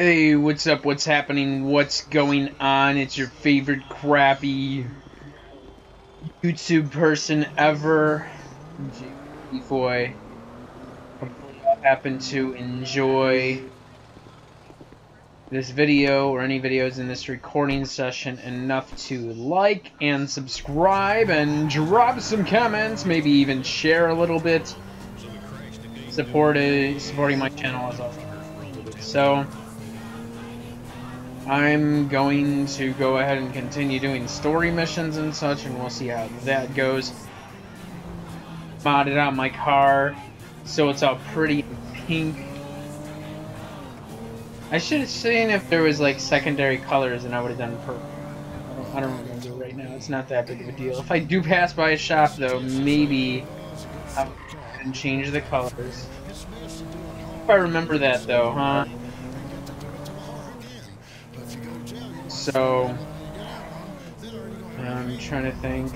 Hey, what's up, what's happening, what's going on? It's your favorite crappy YouTube person ever, boy. Happen to enjoy this video or any videos in this recording session enough to like and subscribe and drop some comments, maybe even share a little bit, supporting my channel as always. So I'm going to go ahead and continue doing story missions and such, and we'll see how that goes. Modded out my car so it's all pretty pink. I should have seen if there was like secondary colors, and I would have done purple. I don't remember right now. It's not that big of a deal. If I do pass by a shop though, maybe I'll change the colors. If I remember that though, huh? So, I'm trying to think.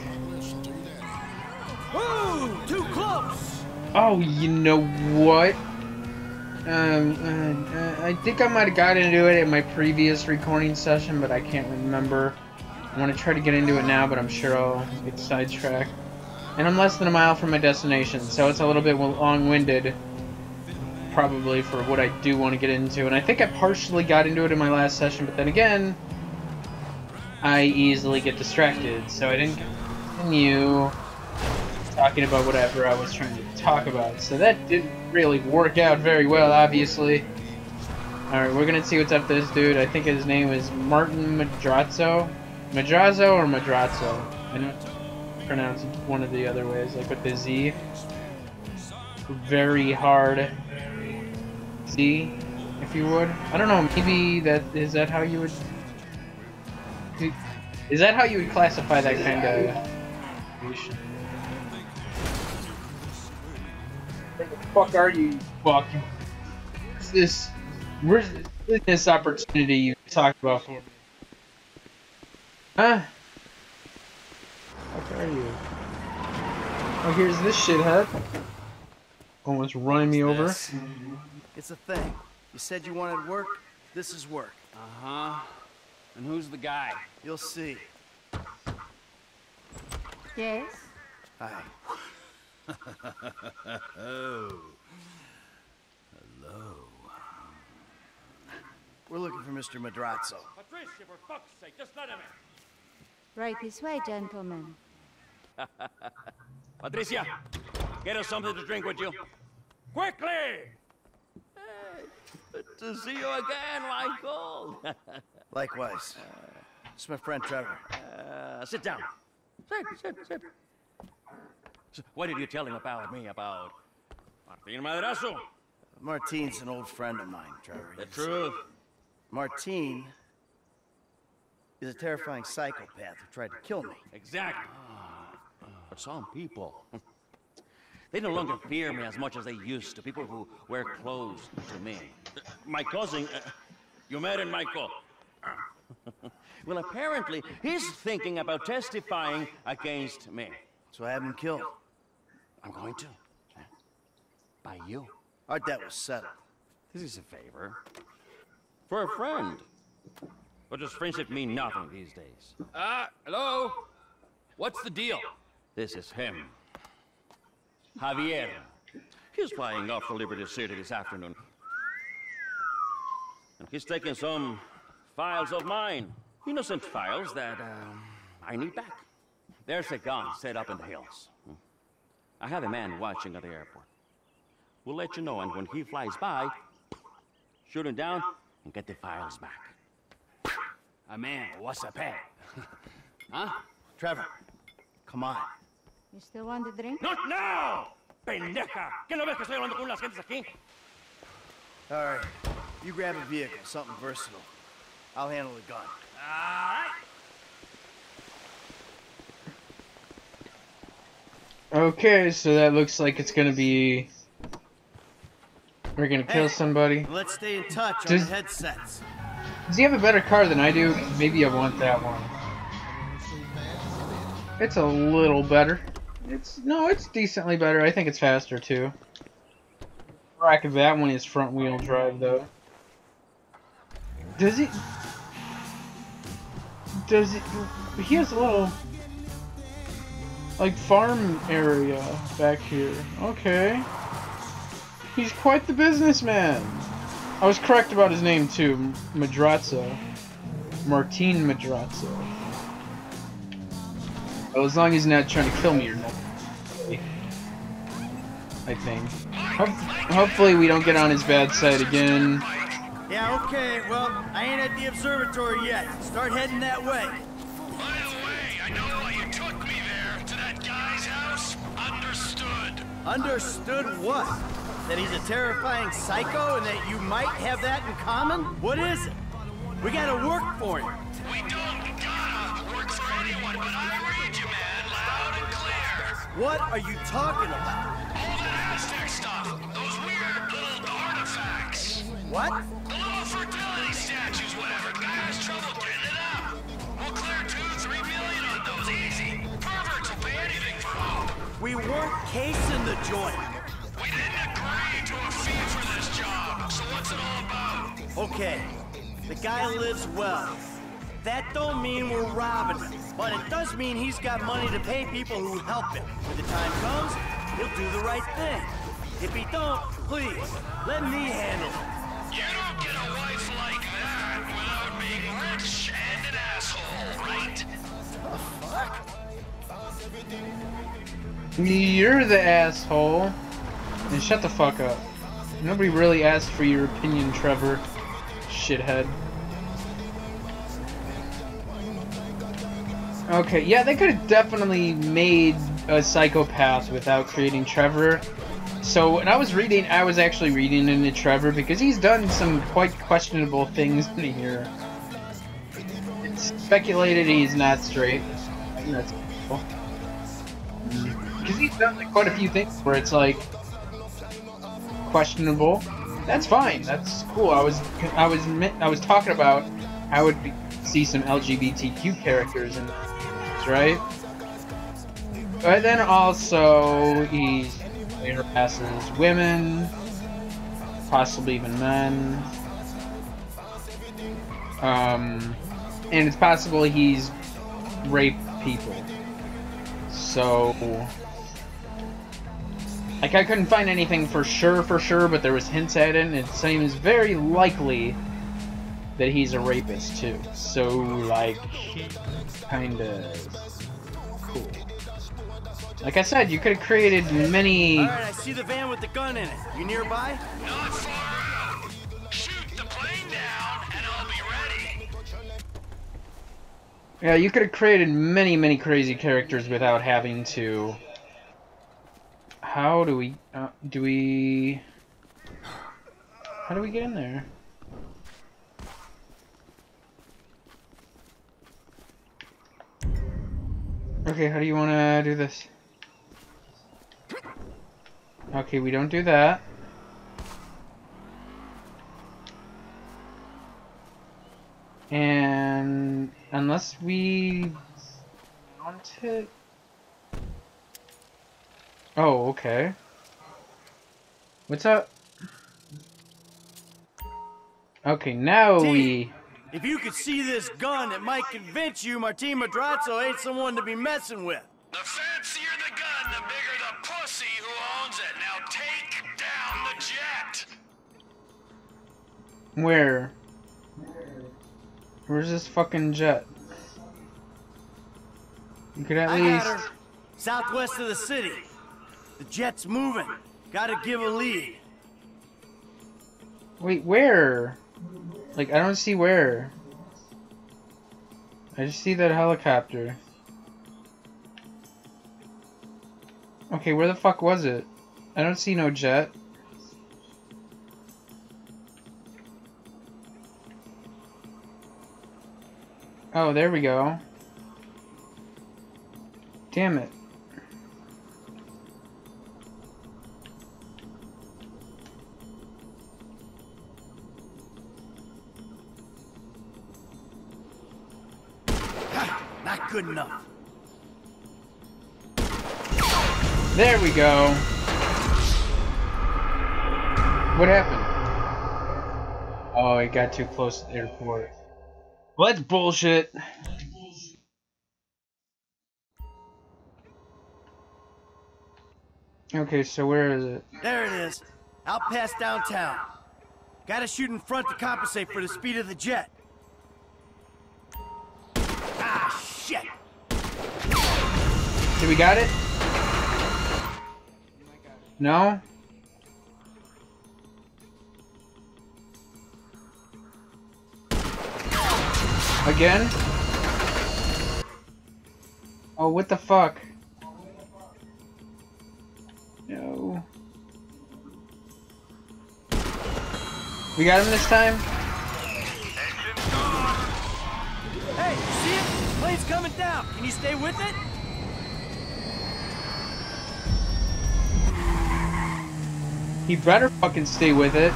Whoa, too close. Oh, you know what? I think I might have gotten into it in my previous recording session, but I can't remember. I want to try to get into it now, but I'm sure I'll get sidetracked. And I'm less than a mile from my destination, so it's a little bit long-winded, probably, for what I do want to get into. And I think I partially got into it in my last session, but then again, I easily get distracted, so I didn't continue talking about whatever I was trying to talk about. So that didn't really work out very well, obviously. Alright, we're gonna see what's up to this dude. I think his name is Martin Madrazo. Madrazo or Madrazo? I don't pronounce it one of the other ways, like with the Z. Very hard Z, if you would. I don't know, maybe that is that how you would... Is that how you would classify that kind of... Where the fuck are you, fuck? Where's this business opportunity you talked about for me? Huh? Where are you? Oh, here's this shithead. Almost running me over. It's a thing. You said you wanted work. This is work. Uh-huh. And who's the guy? You'll see. Yes? Hi. Oh. Hello. We're looking for Mr. Madrazo. Patricia, for fuck's sake, just let him in. Right this way, gentlemen. Patricia, get us something to drink, would you? Quickly! Good to see you again, Michael. Likewise. It's my friend Trevor. Sit down. Sit. So what did you tell him about me, about Martin Madrazo? Martin's an old friend of mine, Trevor. The truth. Martin is a terrifying psychopath who tried to kill me. Exactly. But some people, they no longer fear me as much as they used to. People who wear clothes to me. My cousin, you met him, Michael. Well, apparently, he's thinking about testifying against me. So I have him killed. I'm going to. By you. Our debt was settled. This is a favor. For a friend. But does friendship mean nothing these days? Hello? What's the deal? This is him. Javier. He's flying off for Liberty City this afternoon. And he's taking some files of mine. Innocent files that I need back. There's a gun set up in the hills. I have a man watching at the airport. We'll let you know, and when he flies by, shoot him down and get the files back. A man, what's a pet? Huh? Trevor, come on. You still want the drink? Not now! Pendeja! ¿Qué no ves que estoy hablando con las gentes aquí? All right, you grab a vehicle, something versatile. I'll handle the gun. All right. Okay, so that looks like it's gonna be... We're gonna kill somebody. Let's stay in touch on the headsets. Does he have a better car than I do? Maybe I want that one. It's a little better. No, it's decently better. I think it's faster too. The rack of that one is front-wheel drive though. Does it, he has a little, like, farm area back here. Okay. He's quite the businessman. I was correct about his name, too. Madrazo. Martin Madrazo. Well, as long as he's not trying to kill me or nothing. I think. Hopefully we don't get on his bad side again. Yeah, okay, well, I ain't at the observatory yet. Start heading that way. Miles away, I know why you took me there, to that guy's house. Understood. Understood what? That he's a terrifying psycho and that you might have that in common? What is it? We gotta work for him. We don't gotta work for anyone, but I read you, man, loud and clear. What are you talking about? All that Aztec stuff. Those weird little artifacts. What? The little fertility statues, whatever. The guy has trouble getting it up. We'll clear 2-3 million on those easy. Perverts will pay anything for hope. We weren't casing the joint. We didn't agree to a fee for this job. So what's it all about? Okay. The guy lives well. That don't mean we're robbing him. But it does mean he's got money to pay people who help him. When the time comes, he'll do the right thing. If he don't, please, let me handle it. You don't get a wife like that without being rich and an asshole, right? The fuck? You're the asshole. And shut the fuck up. Nobody really asked for your opinion, Trevor. Shithead. Okay, yeah, they could have definitely made a psychopath without creating Trevor. So when I was reading, I was actually reading into Trevor because he's done some quite questionable things in here. It's speculated he's not straight. That's cool. Because he's done like, quite a few things where it's like questionable. That's fine. That's cool. I was talking about how would see some LGBTQ characters in this, right? But then also he harasses women, possibly even men. And it's possible he's raped people. So, like, I couldn't find anything for sure, but there was hints at it, and it seems very likely that he's a rapist, too. So, like, kinda cool. Like I said, you could have created many. All right, I see the van with the gun in it. You nearby? Not far out. Shoot the plane down, and I'll be ready. Yeah, you could have created many crazy characters without having to. How do we? How do we get in there? Okay, how do you want to do this? Okay, we don't do that. And unless we want it. Oh, okay. What's up? Okay, now we. If you could see this gun, it might convince you Martin Madrazo ain't someone to be messing with. The fancier the gun, the bigger the pussy who owns it. Now take down the jet. Where? Where's this fucking jet? You could at least. I got her. Southwest of the city. The jet's moving. Gotta give a lead. Wait, where? Like, I don't see where. I just see that helicopter. Okay, where the fuck was it? I don't see no jet. Oh, there we go. Damn it. Good enough. There we go. What happened? Oh, it got too close to the airport. Well, that's bullshit. Okay, so where is it? There it is. Out past downtown. Gotta shoot in front to compensate for the speed of the jet. Ah, shit! Did we got it? No? Again? Oh, what the fuck? No. We got him this time? Hey, see it? Plane's coming down. Can you stay with it? He better fucking stay with it.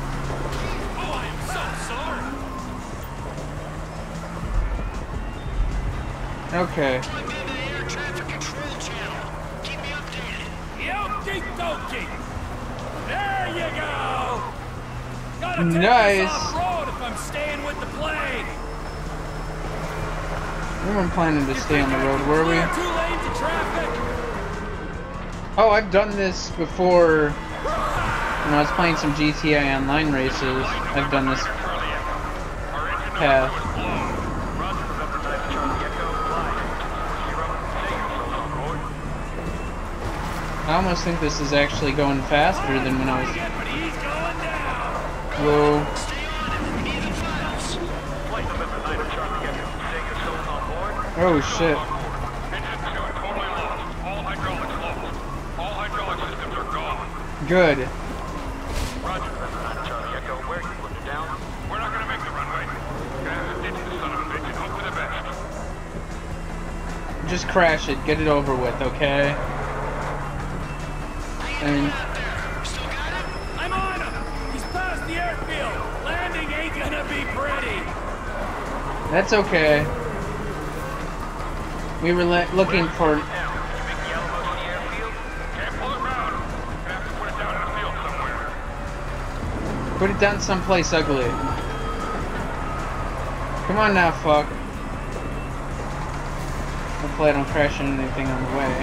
Okay. I'm in the air traffic control channel. Keep me updated. Yoki doki. There you go. Gotta take this off road if I'm staying with the plane. We weren't planning to stay on the road, were we? 2 lanes of traffic. Oh, I've done this before. When I was playing some GTA Online races, I've done this path. I almost think this is actually going faster than when I was... Whoa. Oh shit. Good. Just crash it, get it over with, okay? Still got him? I'm on him! He's past the airfield! Landing ain't gonna be pretty! That's okay. We were looking for... You make the elbow to the airfield? Can't pull it round. You're gonna have to put it down in the field somewhere. Put it down someplace ugly. Come on now, fuck. Hopefully I don't crash into anything on the way.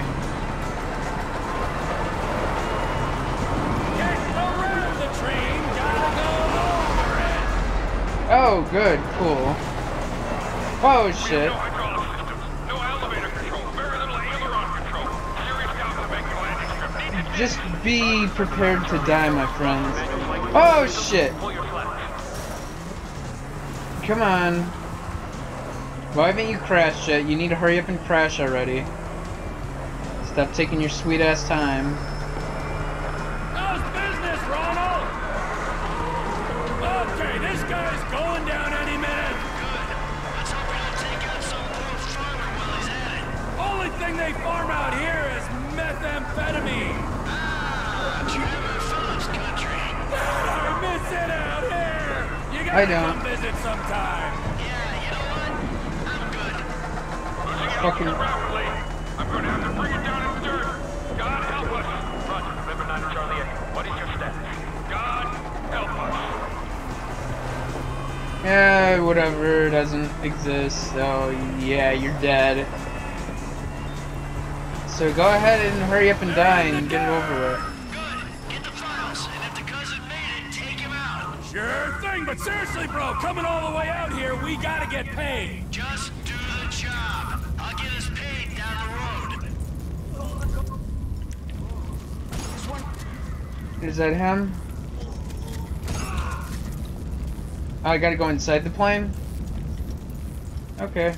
Oh, good, cool. Oh, shit. No hydraulic systems, no elevator control, very little aileron control. Serious doubt to make the landing strip. Just be prepared to die, my friends. Oh, shit. Come on. Why haven't you crashed yet? You need to hurry up and crash already. Stop taking your sweet ass time. I don't. Visit sometime. Yeah, you know what? I'm good. Fucking. I'm going to have to bring it down in the dirt. God help us. Roger, remember 9 Charlie Echo. What is your status? God help us. Yeah, whatever doesn't exist. So yeah, you're dead. So go ahead and hurry up and die and get it over with. But seriously, bro, coming all the way out here, we gotta get paid. Just do the job. I'll get us paid down the road. Is that him? Oh, I gotta go inside the plane? Okay.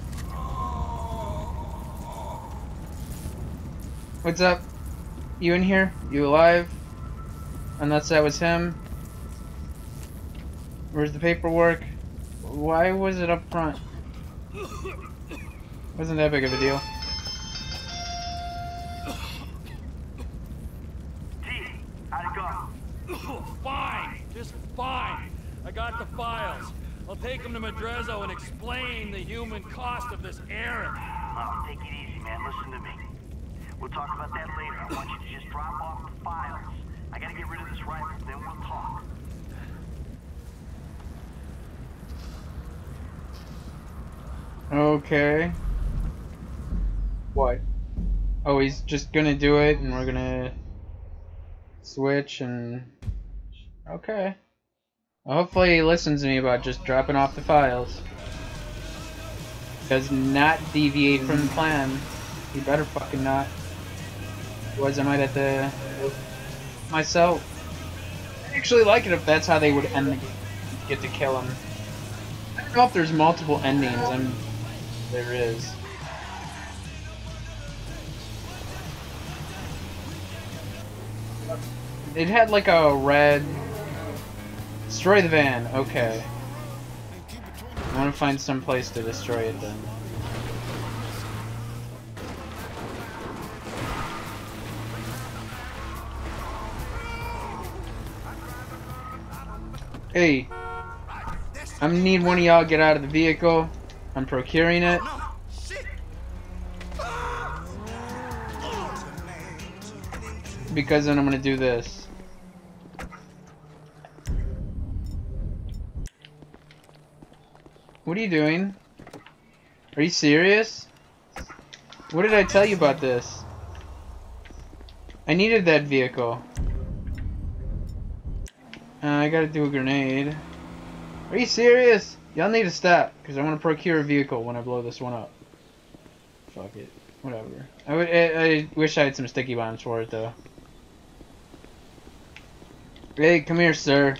What's up? You in here? You alive? Unless that was him. Where's the paperwork? Why was it up front? Wasn't that big of a deal. Gee, how'd it go? Fine, just fine. I got the files. I'll take them to Madrazo and explain the human cost of this errand. Oh, take it easy, man. Listen to me. We'll talk about that later. I want you to just drop off the files. I gotta get rid of this rifle, then we'll talk. Okay. What? Oh, he's just gonna do it and we're gonna switch and... Okay. Hopefully he listens to me about just dropping off the files. Does not deviate from the plan. He better fucking not. Otherwise I might have to... myself. I'd actually like it if that's how they would end the game. Get to kill him. I don't know if there's multiple endings. There is. It had like a red... Destroy the van, okay. I want to find some place to destroy it then. Hey, I'm gonna need one of y'all to get out of the vehicle. I'm procuring it. Because then I'm gonna do this. What are you doing? Are you serious? What did I tell you about this? I needed that vehicle. I gotta do a grenade. Are you serious? Y'all need to stop, because I want to procure a vehicle when I blow this one up. Fuck it. Whatever. I wish I had some sticky bombs for it, though. Hey, come here, sir.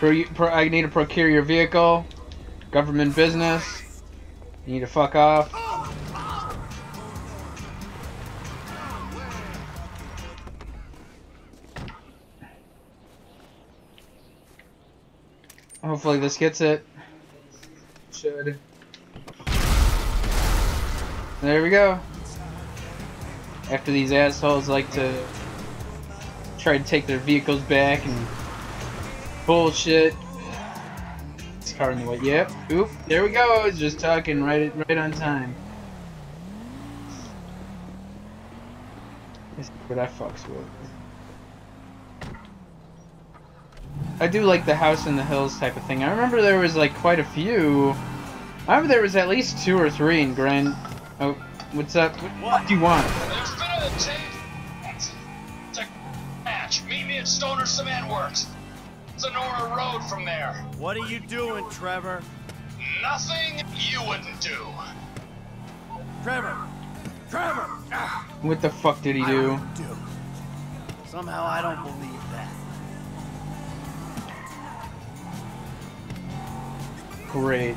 I need to procure your vehicle. Government business. You need to fuck off. Hopefully this gets it. Should. There we go. After these assholes like to try to take their vehicles back and bullshit. It's hard in the way. Yep. Oop. There we go. I was just talking right on time. This is what I fucks with. I do like the house in the hills type of thing. I remember there was like quite a few. I remember there was at least 2 or 3 in Grand. Oh, what's up? What do you want? There's been a change. It's a match. Meet me at Stoner's Cement Works. Sonora Road from there. What are you doing, Trevor? Nothing you wouldn't do. Trevor! Trevor! What the fuck did he do? Somehow I don't believe that. Great.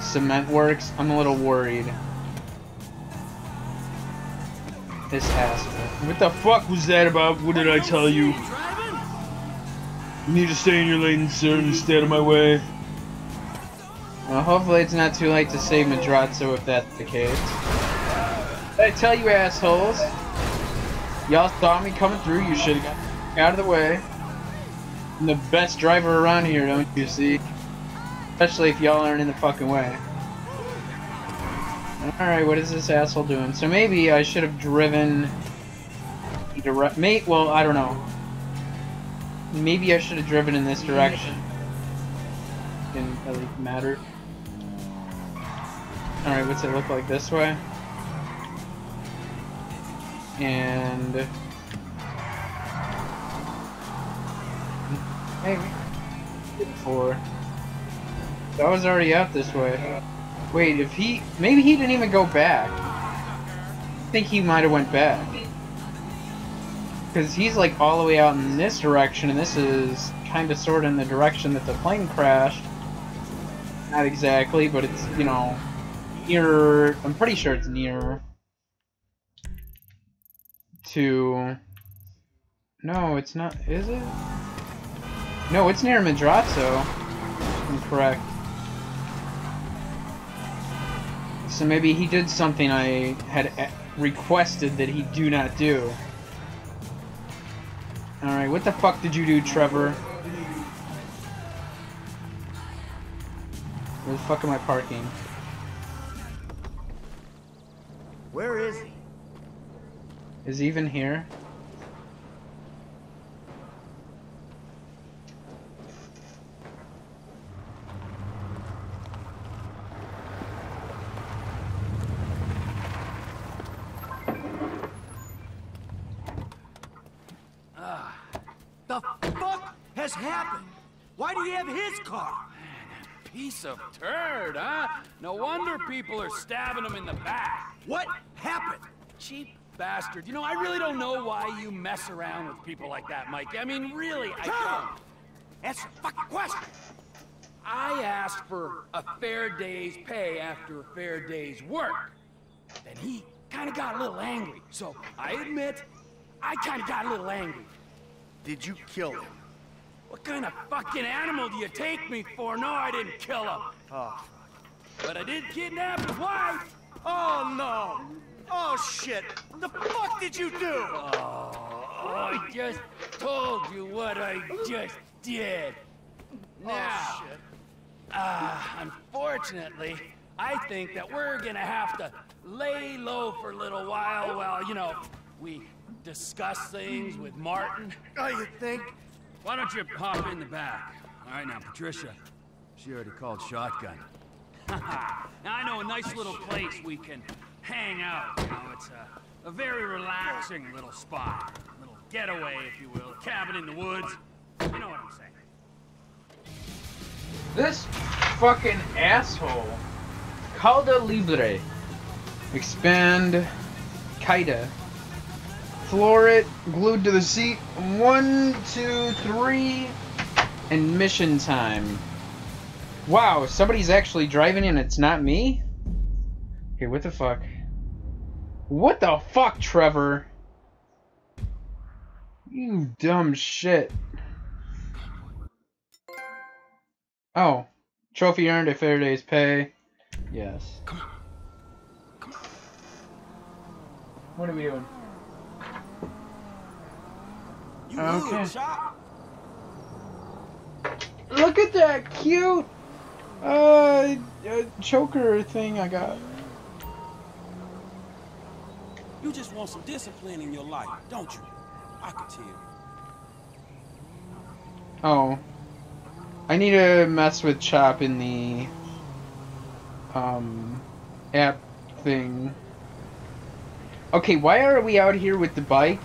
Cement works? I'm a little worried. This asshole. What the fuck was that about? What did I tell you? You need to stay in your lane, sir, and stay out of my way. Well, hopefully it's not too late to save Madrazo if that's the case. What did I tell you, assholes? Y'all saw me coming through, you should've got out of the way. I'm the best driver around here, don't you see? Especially if y'all aren't in the fucking way. Alright, what is this asshole doing? So maybe I should have driven... well, I don't know. Maybe I should have driven in this direction. Didn't really matter. Alright, what's it look like this way? And... maybe... 4. I was already out this way. Wait, if he... maybe he didn't even go back. I think he might have went back. Because he's like all the way out in this direction, and this is kind of sort of in the direction that the plane crashed. Not exactly, but it's, you know, near... I'm pretty sure it's near... to... No, it's not... is it? No, it's near Madrazo. I'm correct. So maybe he did something I had requested that he do not do. Alright, what the fuck did you do, Trevor? Where the fuck am I parking? Where is he? Is he even here? has happened? Why do you have his car? Man, a piece of turd, huh? No wonder people are stabbing him in the back. What happened? Cheap bastard. You know, I really don't know why you mess around with people like that, Mike. I mean, really, I don't. Answer the fucking question. I asked for a fair day's pay after a fair day's work. Then he kind of got a little angry. So I admit, I kind of got a little angry. Did you kill him? What kind of fucking animal do you take me for? No, I didn't kill him. Oh, fuck. But I did kidnap his wife. Oh, no. Oh, shit. What the fuck did you do? Oh, I just told you what I just did. Now, oh, shit. Unfortunately, I think that we're gonna have to lay low for a little while, you know, we discuss things with Martin. Oh, you think? Why don't you pop in the back? All right, now, Patricia, she already called shotgun. Now, I know a nice little place we can hang out. You know, it's a very relaxing little spot. A little getaway, if you will. Cabin in the woods. You know what I'm saying. This fucking asshole. Cadre Libre. Expand. Kaida. Floor it. Glued to the seat. 1, 2, 3. And mission time. Wow, somebody's actually driving and it's not me? Okay, what the fuck? What the fuck, Trevor? You dumb shit. Oh, trophy earned, a fair day's pay. Yes. Come on. Come on. What are we doing? You okay. Look at that cute choker thing I got. You just want some discipline in your life, don't you? I can tell. Oh. I need to mess with Chop in the app thing. Okay, why are we out here with the bike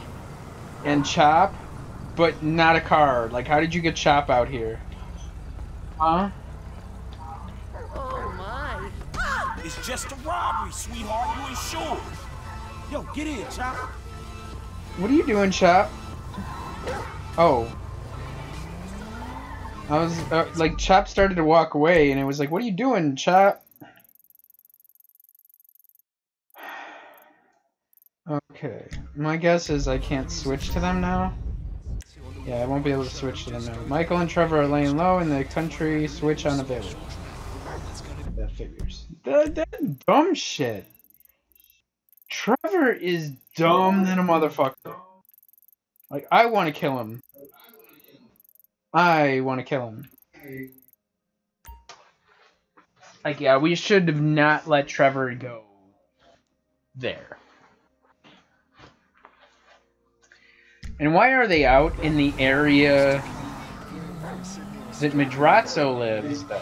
and Chop, but not a car? Like, how did you get Chop out here? Huh? Oh my! It's just a robbery, sweetheart. You insured. Yo, get in, Chop. What are you doing, Chop? Oh. I was, like, Chop started to walk away, and it was like, what are you doing, Chop? Okay. My guess is I can't switch to them now. Yeah, I won't be able to switch to them now. Michael and Trevor are laying low in the country. Switch unavailable. That figures. That dumb shit. Trevor is dumb than a motherfucker. Like, I want to kill him. I want to kill him. Like, yeah, we should have not let Trevor go there. And why are they out in the area that Madrazo lives, though?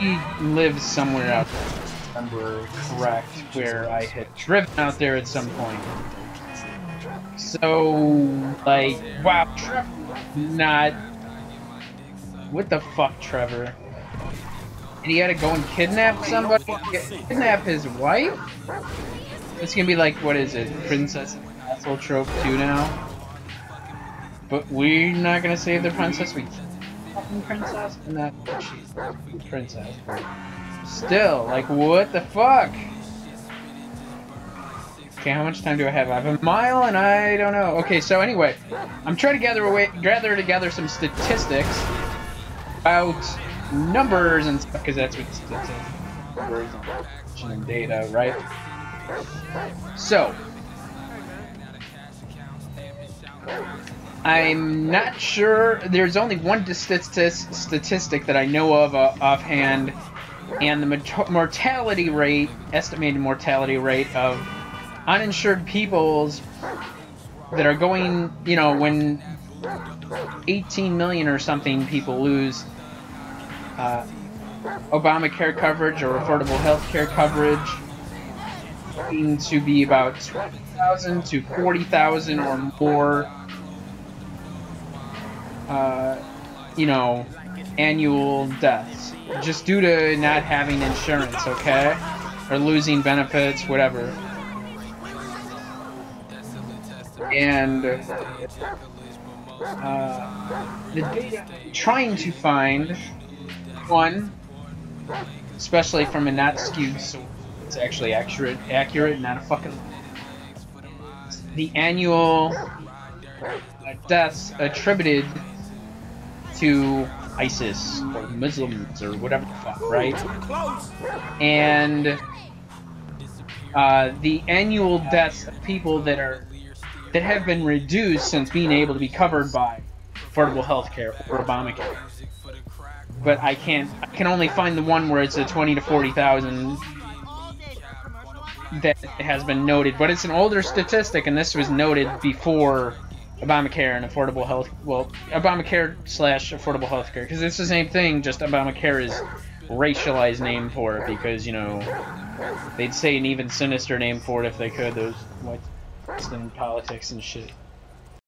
He lives somewhere out there, if I remember correct, where I had driven out there at some point. So, like, wow, Trevor's not... What the fuck, Trevor? And he had to go and kidnap somebody? Kidnap his wife? It's gonna be like, what is it, Princess and Asshole Trope 2 now? But we're not gonna save the princess, we fucking princess? And that princess. Still, like, what the fuck? Okay, how much time do I have? I have a mile and I don't know. Okay, so anyway, I'm trying to gather together some statistics. About numbers and stuff, because that's what statistics and data, right? So, I'm not sure. There's only one statistic that I know of offhand, and the mortality rate, estimated mortality rate of uninsured peoples that are going, you know, when 18 million or something people lose Obamacare coverage or affordable health care coverage seems to be about 20,000 to 40,000 or more you know, annual deaths just due to not having insurance, okay? Or losing benefits, whatever. And the data I'm trying to find, one, especially from a not skewed source, it's actually accurate, not a fucking. The annual deaths attributed to ISIS or Muslims or whatever the fuck, right? And the annual deaths of people that are that have been reduced since being able to be covered by affordable health care or Obamacare. But I can only find the one where it's a 20 to 40,000 that has been noted, but it's an older statistic, and this was noted before Obamacare and affordable health, well, Obamacare/affordable healthcare, because it's the same thing, just Obamacare is racialized name for it, because, you know, they'd say an even sinister name for it if they could, those whites in politics and shit.